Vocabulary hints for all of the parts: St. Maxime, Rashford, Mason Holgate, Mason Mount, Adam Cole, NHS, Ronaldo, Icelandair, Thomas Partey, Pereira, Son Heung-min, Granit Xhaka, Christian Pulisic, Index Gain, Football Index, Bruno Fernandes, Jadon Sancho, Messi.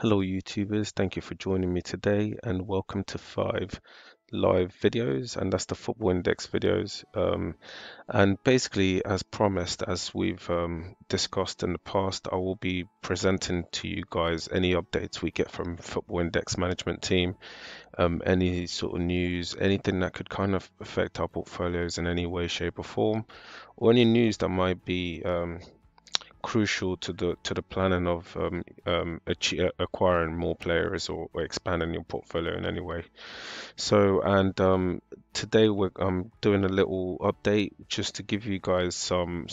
Hello YouTubers, thank you for joining me today and welcome to 5 live videos, and that's the Football Index videos. And basically, as promised, as we've discussed in the past, I will be presenting to you guys any updates we get from Football Index management team, any sort of news, anything that could kind of affect our portfolios in any way, shape or form, or any news that might be crucial to the planning of acquiring more players or expanding your portfolio in any way. So, and today we're doing a little update just to give you guys some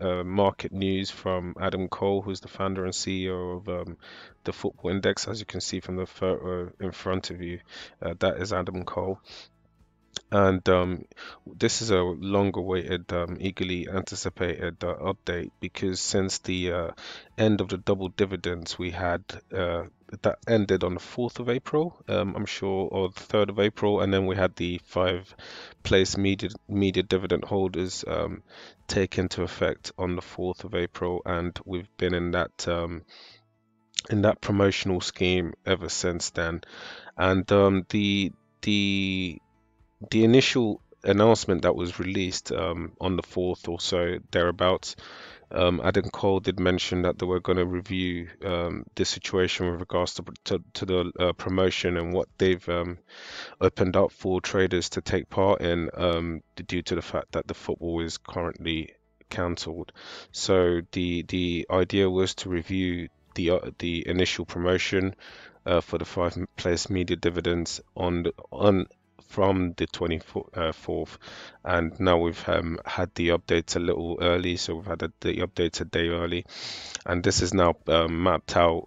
market news from Adam Cole, who's the founder and CEO of the Football Index. As you can see from the photo in front of you, that is Adam Cole. And this is a long-awaited, eagerly anticipated update, because since the end of the double dividends we had, that ended on the 4th of April, I'm sure, or the 3rd of April, and then we had the 5-place media dividend holders take into effect on the 4th of April, and we've been in that promotional scheme ever since then. And the initial announcement that was released on the 4th or so thereabouts, Adam Cole did mention that they were going to review this situation with regards to the promotion and what they've opened up for traders to take part in, due to the fact that the football is currently cancelled. So the idea was to review the initial promotion for the 5-place media dividends from the 24th, and now we've had the updates a little early, so we've had the updates a day early, and this is now mapped out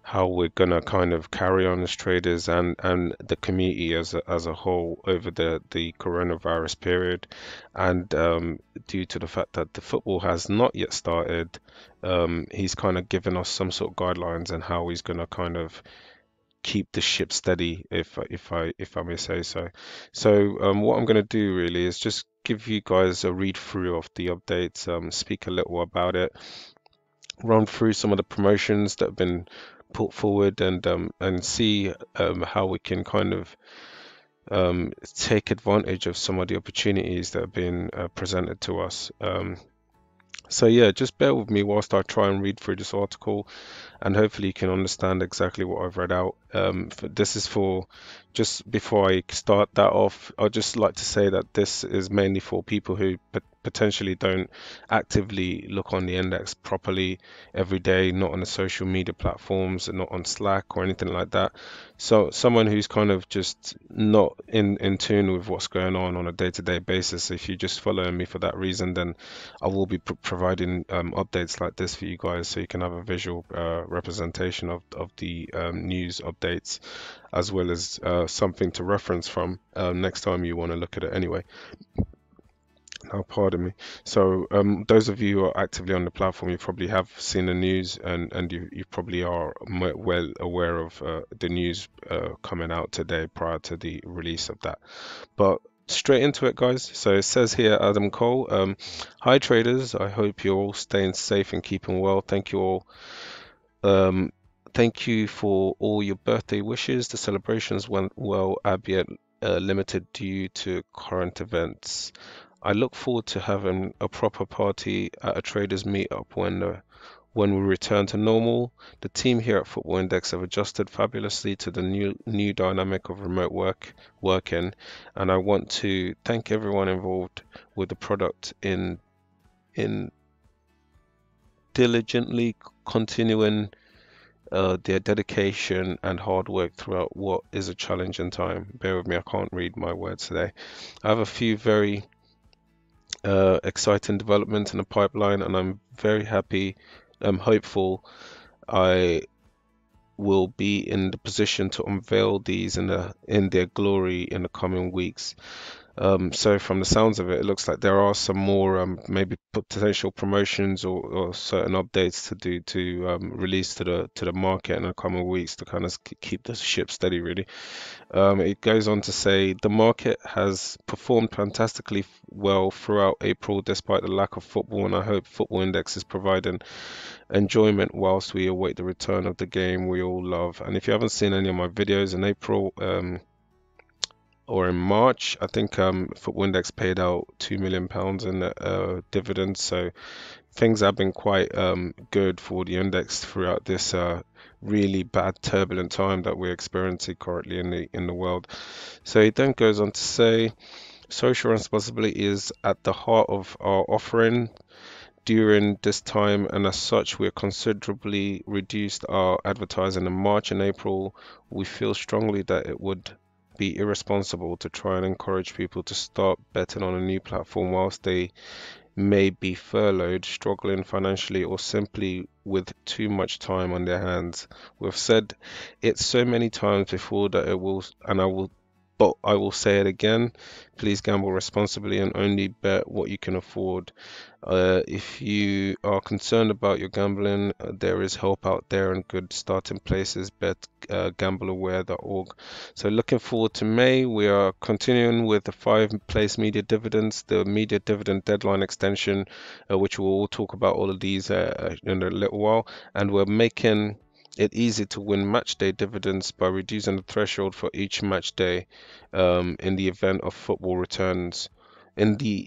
how we're gonna kind of carry on as traders and the community as a whole over the coronavirus period. And due to the fact that the football has not yet started, he's kind of given us some sort of guidelines and how he's gonna kind of keep the ship steady, if I may say so. So what I'm going to do really is just give you guys a read through of the updates, speak a little about it, run through some of the promotions that have been put forward, and see how we can kind of take advantage of some of the opportunities that have been presented to us. So yeah, just bear with me whilst I try and read through this article, and hopefully you can understand exactly what I've read out. This is for, just before I start that off, I'd just like to say that this is mainly for people who potentially don't actively look on the index properly every day, not on the social media platforms and not on Slack or anything like that. So someone who's kind of just not in tune with what's going on a day-to-day basis, if you just follow me for that reason, then I will be providing updates like this for you guys, so you can have a visual representation of the news updates, as well as something to reference from next time you want to look at it anyway. Now, pardon me. So those of you who are actively on the platform, you probably have seen the news, and you probably are well aware of the news coming out today prior to the release of that. But straight into it, guys. So it says here, Adam Cole, hi traders, I hope you're all staying safe and keeping well. Thank you all. Thank you for all your birthday wishes. The celebrations went well, albeit limited due to current events. I look forward to having a proper party at a traders meetup when we return to normal. The team here at Football Index have adjusted fabulously to the new dynamic of remote working, and I want to thank everyone involved with the product in diligently continuing their dedication and hard work throughout what is a challenging time. Bear with me, I can't read my words today. I have a few very exciting development in the pipeline, and I'm very happy, I'm hopeful I will be in the position to unveil these in their glory in the coming weeks. So from the sounds of it, it looks like there are some more maybe potential promotions or certain updates to do to release to the market in the coming weeks to kind of keep the ship steady, really. It goes on to say the market has performed fantastically well throughout April despite the lack of football, and I hope Football Index is providing enjoyment whilst we await the return of the game we all love. And if you haven't seen any of my videos in April, or in March, I think Football Index paid out £2 million in dividends, so things have been quite good for the index throughout this really bad turbulent time that we're experiencing currently in the world. So it then goes on to say social responsibility is at the heart of our offering during this time, and as such we considerably reduced our advertising in March and April. We feel strongly that it would be irresponsible to try and encourage people to start betting on a new platform whilst they may be furloughed, struggling financially, or simply with too much time on their hands. We've said it so many times before that it will, and I will say it again, please gamble responsibly and only bet what you can afford. If you are concerned about your gambling, there is help out there and good starting places, betgambleaware.org. So looking forward to May, we are continuing with the 5-place media dividends, the media dividend deadline extension, which we'll all talk about all of these in a little while, and we're making it's easy to win match day dividends by reducing the threshold for each match day in the event of football returns. We're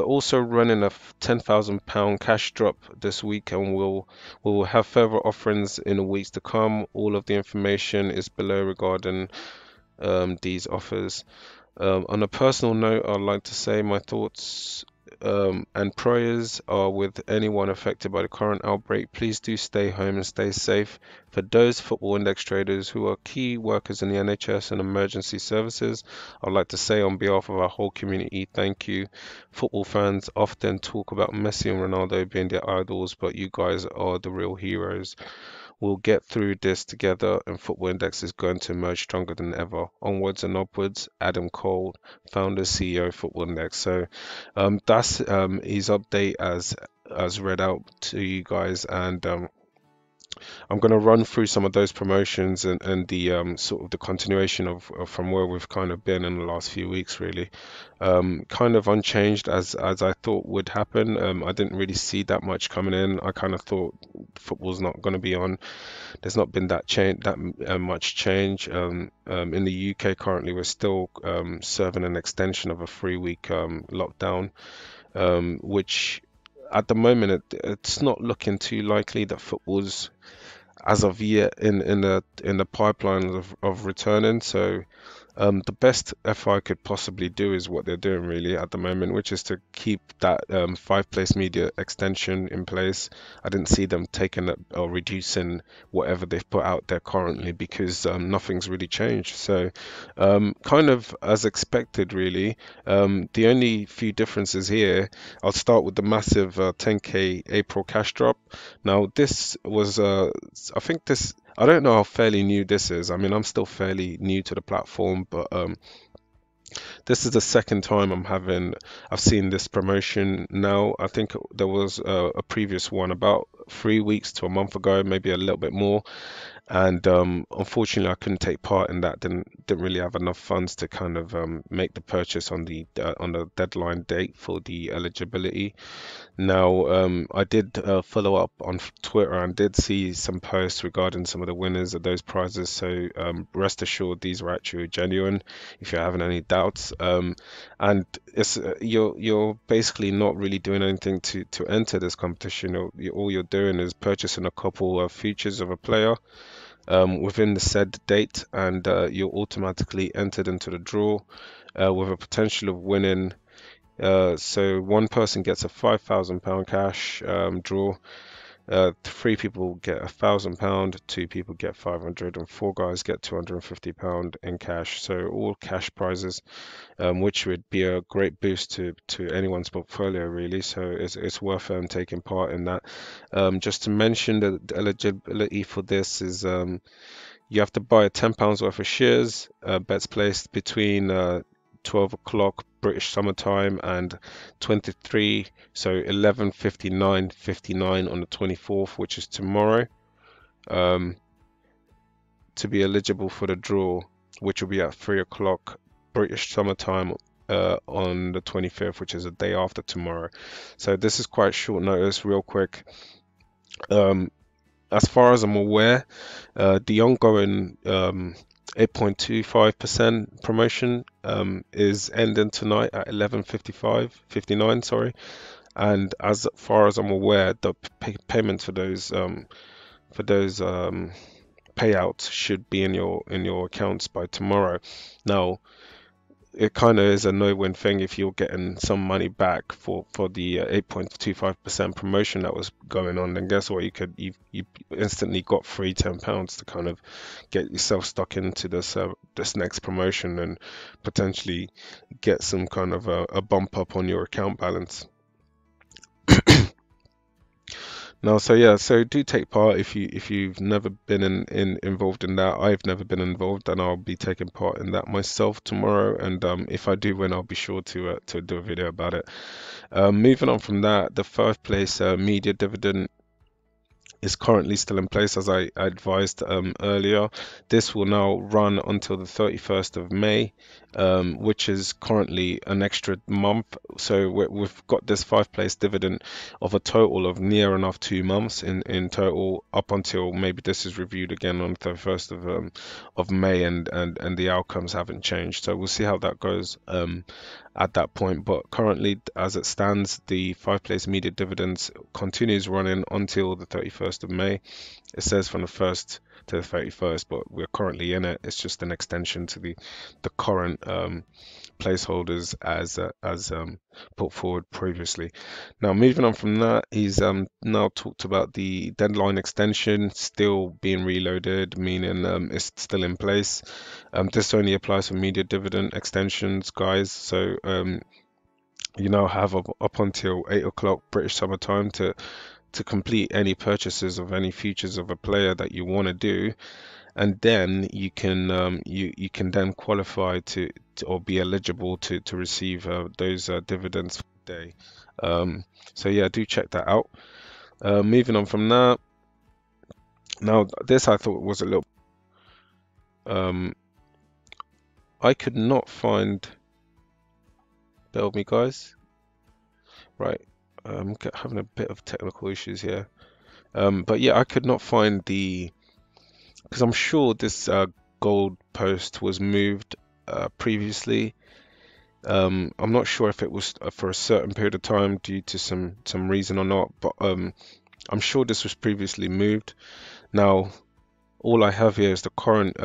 also running a £10,000 cash drop this week, and we will have further offerings in the weeks to come. All of the information is below regarding these offers. On a personal note, I'd like to say my thoughts and prayers are with anyone affected by the current outbreak. Please do stay home and stay safe. For those Football Index traders who are key workers in the NHS and emergency services, I'd like to say on behalf of our whole community, thank you. Football fans often talk about Messi and Ronaldo being their idols, but you guys are the real heroes. We'll get through this together, and Football Index is going to emerge stronger than ever. Onwards and upwards. Adam Cole, founder, CEO, Football Index. So that's his update as read out to you guys, and I'm going to run through some of those promotions and the sort of the continuation of from where we've kind of been in the last few weeks, really. Kind of unchanged as I thought would happen. I didn't really see that much coming in. I kind of thought football's not going to be on. There's not been that much change. In the UK currently we're still serving an extension of a 3-week lockdown, which at the moment it's not looking too likely that football's as of yet in the pipeline of returning. So the best FI could possibly do is what they're doing really at the moment, which is to keep that 5-place media extension in place. I didn't see them taking up or reducing whatever they've put out there currently, because nothing's really changed. So kind of as expected really. The only few differences here, I'll start with the massive 10k April cash drop. Now this was I don't know how fairly new this is. I mean, I'm still fairly new to the platform, but this is the second time I've seen this promotion now. I think there was a previous one about 3 weeks to a month ago, maybe a little bit more, and unfortunately I couldn't take part in that. Didn't really have enough funds to kind of make the purchase on the deadline date for the eligibility. Now I did follow up on Twitter and did see some posts regarding some of the winners of those prizes, so rest assured these were actually genuine if you're having any doubts. And it's you're basically not really doing anything to enter this competition. All you're doing is purchasing a couple of features of a player within the said date, and you're automatically entered into the draw with a potential of winning. So one person gets a £5,000 cash draw, 3 people get £1,000, 2 people get £500, and 4 guys get £250 in cash. So all cash prizes, which would be a great boost to anyone's portfolio really. So it's worth taking part in that. Just to mention that the eligibility for this is you have to buy £10 worth of shares, bets placed between 12 o'clock British summertime and 23, so 11:59:59 on the 24th, which is tomorrow, to be eligible for the draw, which will be at 3 o'clock British summertime on the 25th, which is a day after tomorrow. So this is quite short notice, real quick. As far as I'm aware, the ongoing 8.25% promotion is ending tonight at 11:59. Sorry, and as far as I'm aware, the payments for those payouts should be in your accounts by tomorrow. Now, it kind of is a no-win thing if you're getting some money back for the 8.25% promotion that was going on. Then guess what? You instantly got free £10 to kind of get yourself stuck into this this next promotion and potentially get some kind of a bump up on your account balance. Now, so yeah, so do take part if you've never been involved in that. I've never been involved, and I'll be taking part in that myself tomorrow. And if I do win, I'll be sure to do a video about it. Moving on from that, the first place media dividend is currently still in place, as I advised earlier. This will now run until the 31st of May, which is currently an extra month. So we've got this 5-place dividend of a total of near enough 2 months in total, up until maybe this is reviewed again on the 31st of May, and the outcomes haven't changed, so we'll see how that goes at that point. But currently, as it stands, the 5-place media dividends continues running until the 31st of May. It says from the 1st to the 31st, but we're currently in it. It's just an extension to the current placeholders as put forward previously. Now, moving on from that, he's now talked about the deadline extension still being reloaded, meaning it's still in place. This only applies for media dividend extensions, guys. So you now have up until 8 o'clock British summertime to complete any purchases of any futures of a player that you want to do, and then you can you can then qualify to or be eligible to receive those dividends per day. So yeah, do check that out. Moving on from that, now this I thought was a little. I could not find. Bear with me, guys. Right. I'm having a bit of technical issues here, but yeah, I could not find the, because I'm sure this gold post was moved previously. I'm not sure if it was for a certain period of time due to some reason or not, but I'm sure this was previously moved. Now, all I have here is the current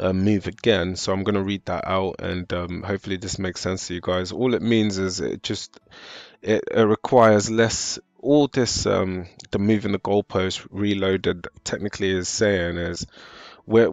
move again, so I'm going to read that out, and hopefully this makes sense to you guys. All it means is it requires less. All this the moving the goalpost reloaded technically is saying is we're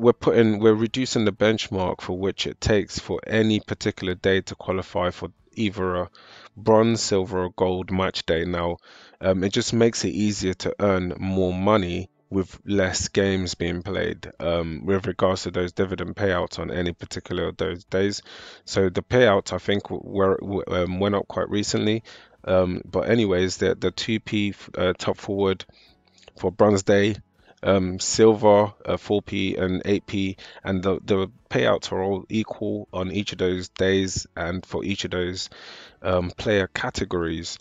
reducing the benchmark for which it takes for any particular day to qualify for either a bronze, silver, or gold match day. Now it just makes it easier to earn more money with less games being played with regards to those dividend payouts on any particular of those days. So the payouts, I think, went up quite recently. But anyways, the 2p top forward for bronze day, silver 4p and 8p, and the payouts are all equal on each of those days and for each of those player categories.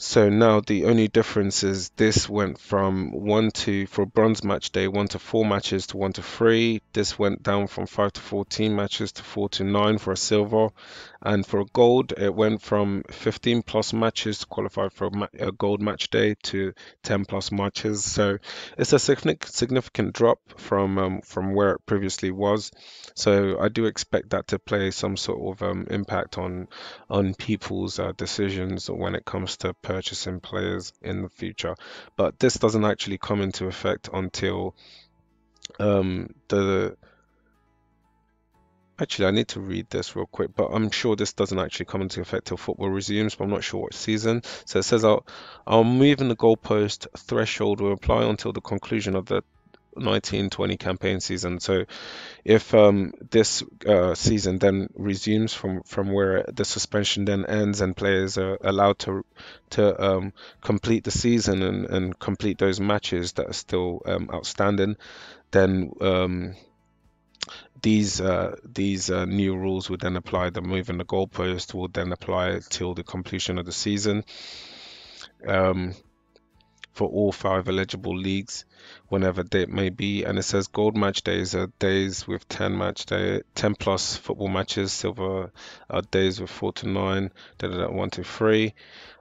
So now the only difference is this went from 1 to for bronze match day 1 to 4 matches to 1 to 3. This went down from 5 to 14 matches to 4 to 9 for a silver, and for a gold it went from 15+ matches to qualify for a gold match day to 10+ matches. So it's a significant drop from where it previously was. So I do expect that to play some sort of impact on people's decisions when it comes to purchasing players in the future. But this doesn't actually come into effect until actually I need to read this real quick, but I'm sure this doesn't actually come into effect till football resumes, but I'm not sure what season. So it says our moving the goalpost threshold will apply until the conclusion of the 19-20 campaign season. So if this season then resumes from where the suspension then ends and players are allowed to complete the season and complete those matches that are still outstanding, then these new rules would then apply. The moving the goalpost will then apply till the completion of the season for all 5 eligible leagues, whenever that may be. And it says gold match days are days with 10 plus football matches. Silver are days with 4 to 9, 1 to 3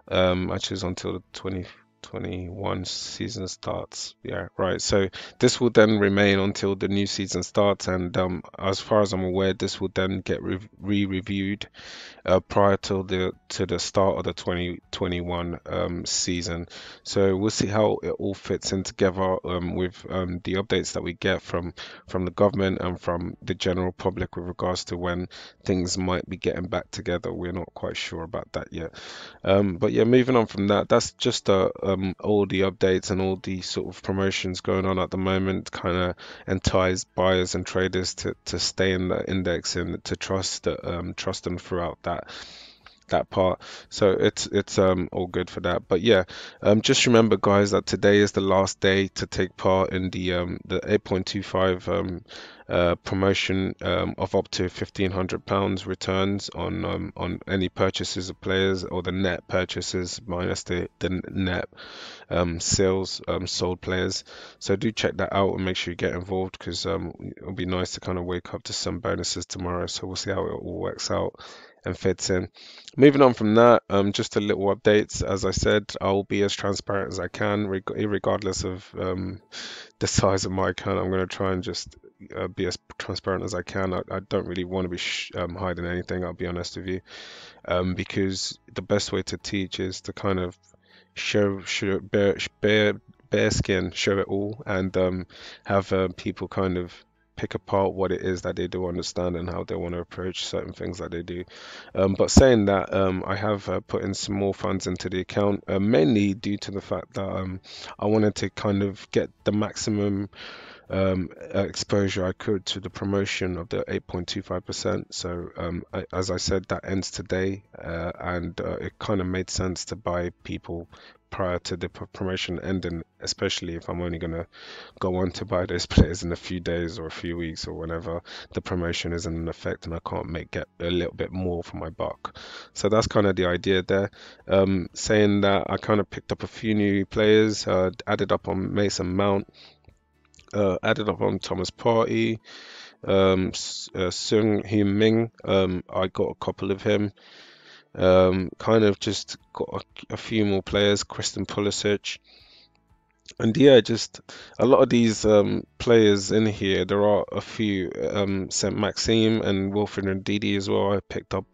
matches until the 2021 season starts. Yeah, right. So this will then remain until the new season starts, and as far as I'm aware, this will then get re-reviewed prior to the start of the 2021 season. So we'll see how it all fits in together with the updates that we get from the government and from the general public with regards to when things might be getting back together. We're not quite sure about that yet, but yeah, moving on from that, that's just all the updates and all the sort of promotions going on at the moment, kind of entice buyers and traders to stay in the index and to trust them throughout that part. So it's all good for that. But yeah, just remember, guys, that today is the last day to take part in the 8.25 promotion of up to £1,500 returns on any purchases of players, or the net purchases minus the net sales sold players. So do check that out and make sure you get involved, because it'll be nice to kind of wake up to some bonuses tomorrow. So we'll see how it all works out and fits in. Moving on from that, just a little updates. As I said, I'll be as transparent as I can, regardless of the size of my account. I'm going to try and just be as transparent as I can. I don't really want to be hiding anything, I'll be honest with you, because the best way to teach is to kind of show bare skin, show it all, and have people kind of pick apart what it is that they do understand and how they want to approach certain things that they do. But saying that, I have put in some more funds into the account, mainly due to the fact that I wanted to kind of get the maximum exposure I could to the promotion of the 8.25%. So as I said, that ends today, and it kind of made sense to buy people prior to the promotion ending, especially if I'm only going to go on to buy those players in a few days or a few weeks or whenever the promotion is in effect, and I can't get a little bit more for my buck. So that's kind of the idea there. Saying that, I kind of picked up a few new players, added up on Mason Mount, added up on Thomas Partey, Son Heung-min. I got a couple of him. Kind of just got a few more players, Christian Pulisic, and yeah, just a lot of these players in here. There are a few St. Maxime and Wilfried and Didi as well I picked up,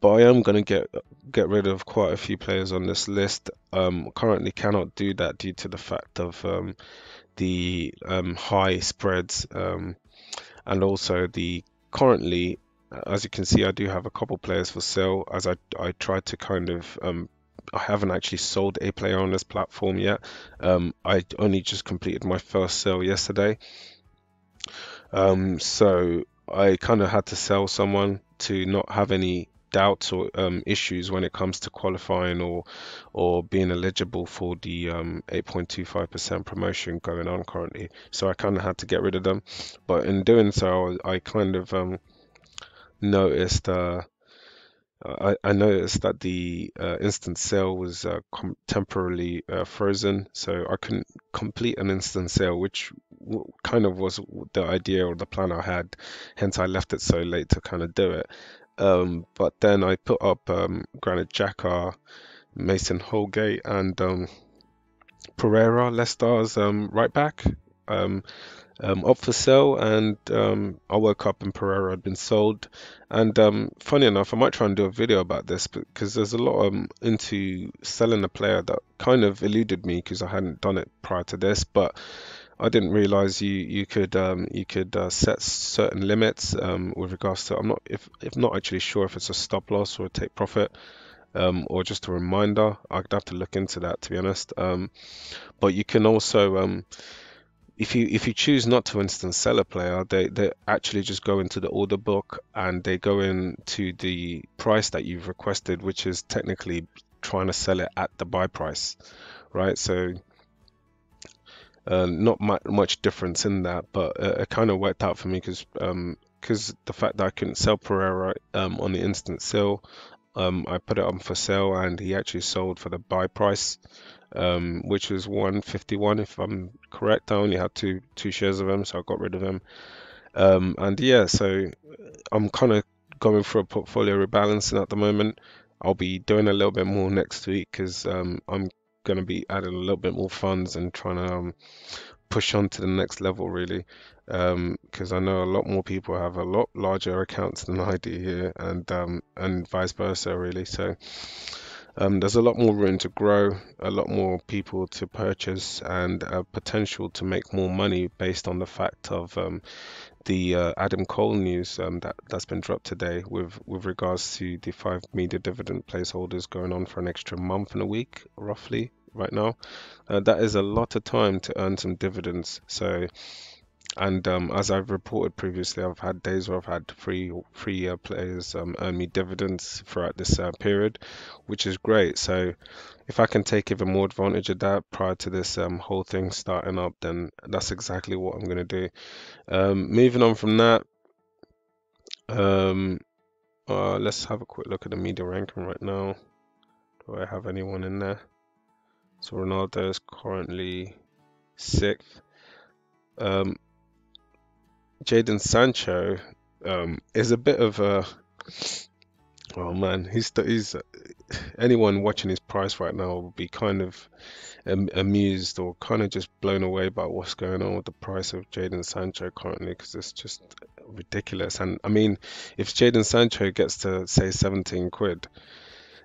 but I am going to get rid of quite a few players on this list. Currently cannot do that due to the fact of the high spreads, and also the currently, as you can see, I do have a couple players for sale, as I tried to kind of I haven't actually sold a player on this platform yet. I only just completed my first sale yesterday, so I kind of had to sell someone to not have any doubts or issues when it comes to qualifying or being eligible for the 8.25% promotion going on currently. So I kind of had to get rid of them, but in doing so, I kind of noticed I noticed that the instant sale was temporarily frozen, so I couldn't complete an instant sale, which kind of was the idea or the plan I had, hence I left it so late to kind of do it. But then I put up Granit Xhaka, Mason Holgate, and Pereira, Leicester's right back, up for sale, and I woke up and Pereira had been sold. And funny enough, I might try and do a video about this, because there's a lot into selling a player that kind of eluded me, because I hadn't done it prior to this, but I didn't realize you could set certain limits with regards to, I'm not actually sure if it's a stop loss or a take profit, or just a reminder. I'd have to look into that, to be honest. But you can also if you choose not to instance sell a player, they actually just go into the order book and they go into the price that you've requested, which is technically trying to sell it at the buy price, right? So not much difference in that, but it kind of worked out for me because the fact that I couldn't sell Pereira on the instant sale, I put it on for sale and he actually sold for the buy price, which was 151 if I'm correct. I only had two shares of him, so I got rid of him. And yeah, so I'm kind of going for a portfolio rebalancing at the moment. I'll be doing a little bit more next week because I'm going to be adding a little bit more funds and trying to push on to the next level, really, because I know a lot more people have a lot larger accounts than I do here, and vice versa, really. So there's a lot more room to grow, a lot more people to purchase, and potential to make more money based on the fact of the Adam Cole news that's been dropped today with regards to the 5 media dividend placeholders going on for an extra month and a week, roughly, right now. That is a lot of time to earn some dividends. So, and as I've reported previously, I've had days where I've had three players earn me dividends throughout this period, which is great. So if I can take even more advantage of that prior to this whole thing starting up, then that's exactly what I'm going to do. Moving on from that, let's have a quick look at the media ranking right now. Do I have anyone in there? So Ronaldo is currently 6th. Jadon Sancho is a bit of a, oh man, he's anyone watching his price right now will be kind of amused or kind of just blown away by what's going on with the price of Jadon Sancho currently, because it's just ridiculous. And I mean, if Jadon Sancho gets to say 17 quid,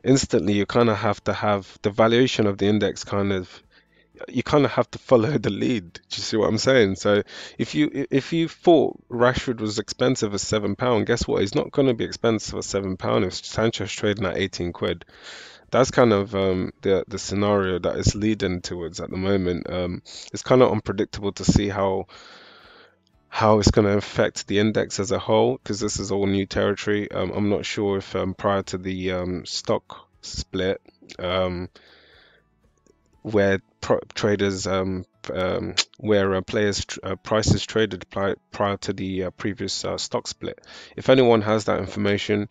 instantly you kind of have to have the valuation of the index kind of, you kind of have to follow the lead. Do you see what I'm saying? So if you thought Rashford was expensive at £7, guess what? He's not going to be expensive at £7 if Sancho's trading at 18 quid. That's kind of the scenario that it's leading towards at the moment. It's kind of unpredictable to see how it's going to affect the index as a whole, because this is all new territory. I'm not sure if prior to the stock split, where traders where players prices traded prior to the previous stock split. If anyone has that information,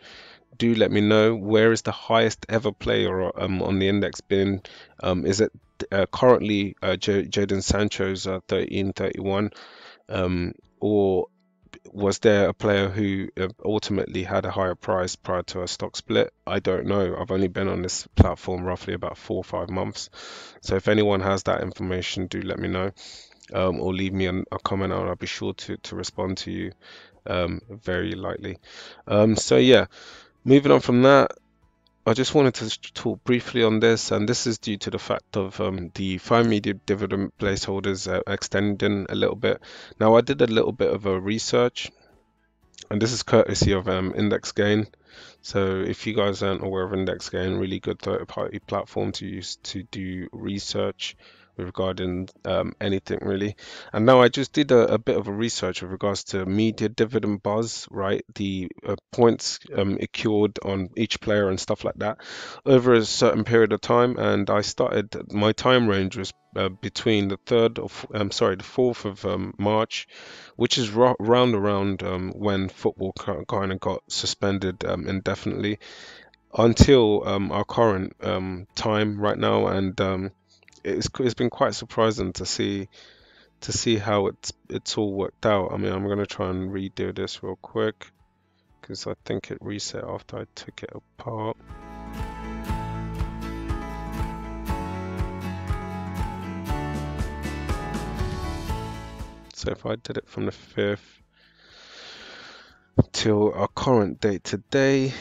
do let me know. Where is the highest ever player on the index been? Is it currently Jadon Sancho's 1331, or was there a player who ultimately had a higher price prior to a stock split? I don't know. I've only been on this platform roughly about 4 or 5 months. So if anyone has that information, do let me know, or leave me a comment and I'll be sure to respond to you very lightly. So yeah, moving on from that, I just wanted to talk briefly on this, and this is due to the fact of the 5 media dividend placeholders extending a little bit. Now, I did a little bit of a research, and this is courtesy of Index Gain. So if you guys aren't aware of Index Gain, really good third-party platform to use to do research regarding anything, really. And now I just did a bit of a research with regards to media dividend buzz, right, the points accrued on each player and stuff like that over a certain period of time. And I started, my time range was between the 4th of March, which is round when football kind of got suspended indefinitely, until our current time right now. And it's been quite surprising to see how it's all worked out. I mean, I'm going to try and redo this real quick because I think it reset after I took it apart. So if I did it from the 5th till our current date today,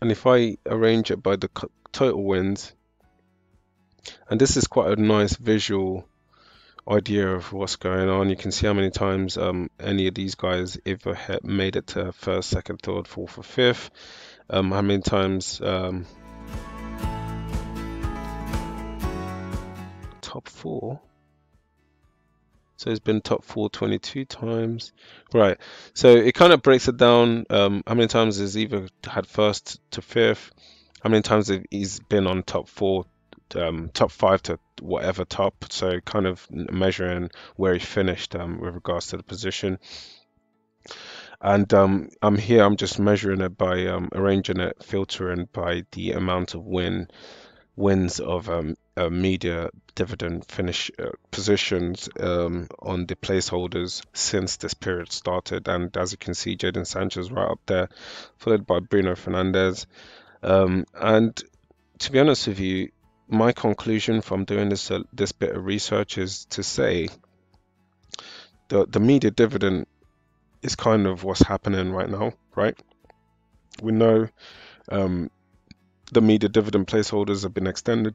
and if I arrange it by the total wins, and this is quite a nice visual idea of what's going on. You can see how many times any of these guys either made it to 1st, 2nd, 3rd, 4th, or 5th. How many times top 4? So it's been top four 22 times. Right. So it kind of breaks it down. How many times has either had first to fifth? How many times he's been on top four, top five to whatever top? So kind of measuring where he finished with regards to the position. And I'm here, I'm just measuring it by arranging it, filtering by the amount of wins of media dividend finish positions on the placeholders since this period started. And as you can see, Jadon Sancho's right up there, followed by Bruno Fernandes. And to be honest with you, my conclusion from doing this bit of research is to say the media dividend is kind of what's happening right now, right? We know the media dividend placeholders have been extended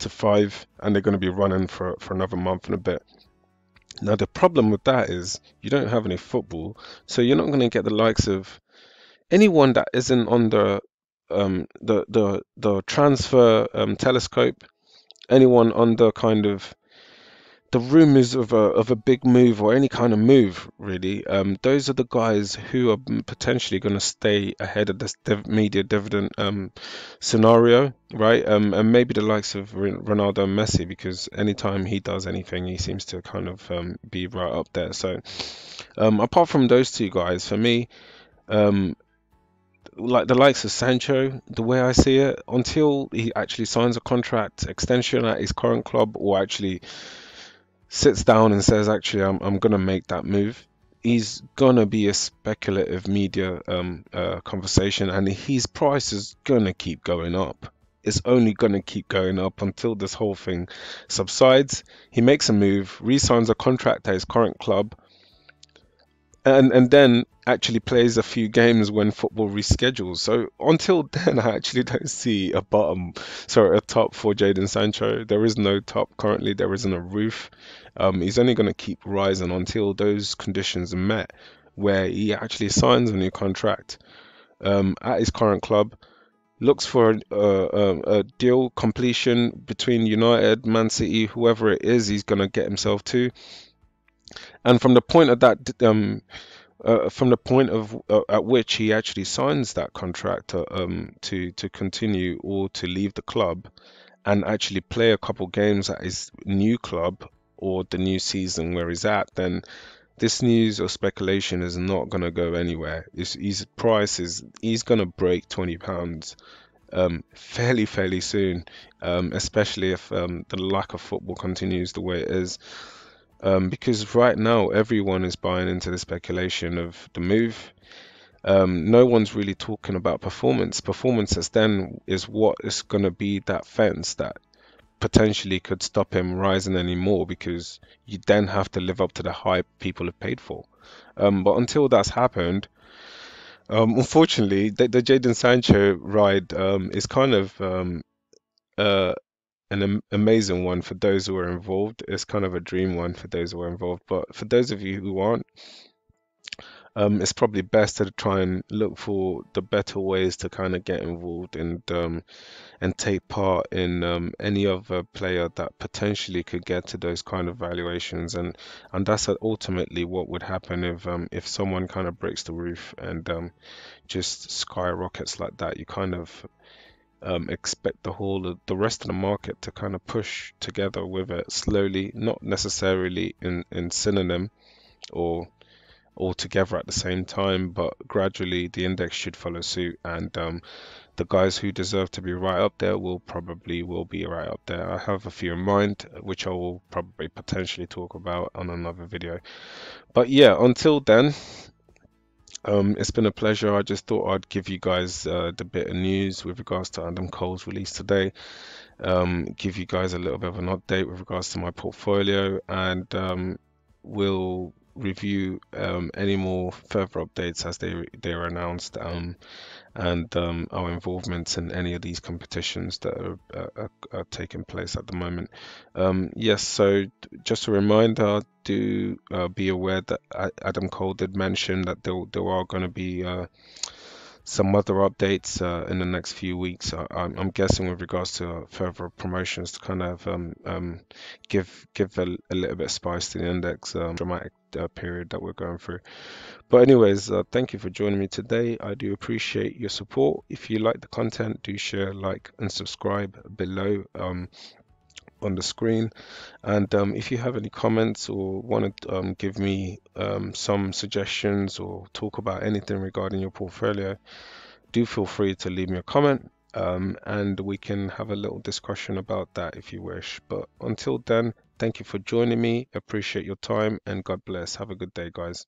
to 5, and they're going to be running for another month and a bit. Now, the problem with that is you don't have any football, so you're not going to get the likes of anyone that isn't on the transfer telescope, anyone on the kind of the rumors of a big move or any kind of move, really. Those are the guys who are potentially going to stay ahead of this media dividend scenario, right? And maybe the likes of Ronaldo and Messi, because anytime he does anything, he seems to kind of be right up there. So apart from those two guys, for me, like the likes of Sancho, the way I see it, until he actually signs a contract extension at his current club, or actually sits down and says, actually, I'm going to make that move, he's going to be a speculative media conversation, and his price is going to keep going up. It's only going to keep going up until this whole thing subsides. He makes a move, re-signs a contract at his current club, and then actually plays a few games when football reschedules. So until then, I actually don't see a top for Jadon Sancho. There is no top currently. There isn't a roof. He's only going to keep rising until those conditions are met, where he actually signs a new contract at his current club, looks for a deal completion between United, Man City, whoever it is he's going to get himself to. And from the point of that, at which he actually signs that contract to continue or to leave the club and actually play a couple games at his new club or the new season where he's at, then this news or speculation is not going to go anywhere. His price is, he's going to break £20 fairly soon, especially if the lack of football continues the way it is. Because right now everyone is buying into the speculation of the move. No one's really talking about performance. Performance then is what is going to be that fence that potentially could stop him rising anymore, because you then have to live up to the hype people have paid for. But until that's happened, unfortunately, the Jadon Sancho ride is kind of an amazing one for those who are involved. It's kind of a dream one for those who are involved, but for those of you who aren't, it's probably best to try and look for the better ways to kind of get involved and take part in any other player that potentially could get to those kind of valuations, and that's ultimately what would happen if someone kind of breaks the roof and just skyrockets like that. You kind of expect the rest of the market to kind of push together with it slowly, not necessarily in synonym or all together at the same time, but gradually the index should follow suit, and the guys who deserve to be right up there will be right up there. I have a few in mind, which I will probably potentially talk about on another video. But yeah, until then, it's been a pleasure. I just thought I'd give you guys the bit of news with regards to Adam Cole's release today, give you guys a little bit of an update with regards to my portfolio, and we'll review any more further updates as they are announced, and our involvements in any of these competitions that are taking place at the moment. Yes, so just a reminder, do be aware that Adam Cole did mention that there are going to be some other updates in the next few weeks, I'm guessing, with regards to further promotions to kind of give a little bit of spice to the index dramatic period that we're going through. But anyways, thank you for joining me today. I do appreciate your support. If you like the content, do share, like and subscribe below on the screen. And if you have any comments or want to give me some suggestions or talk about anything regarding your portfolio, do feel free to leave me a comment, and we can have a little discussion about that if you wish. But until then, thank you for joining me. Appreciate your time, and God bless. Have a good day, guys.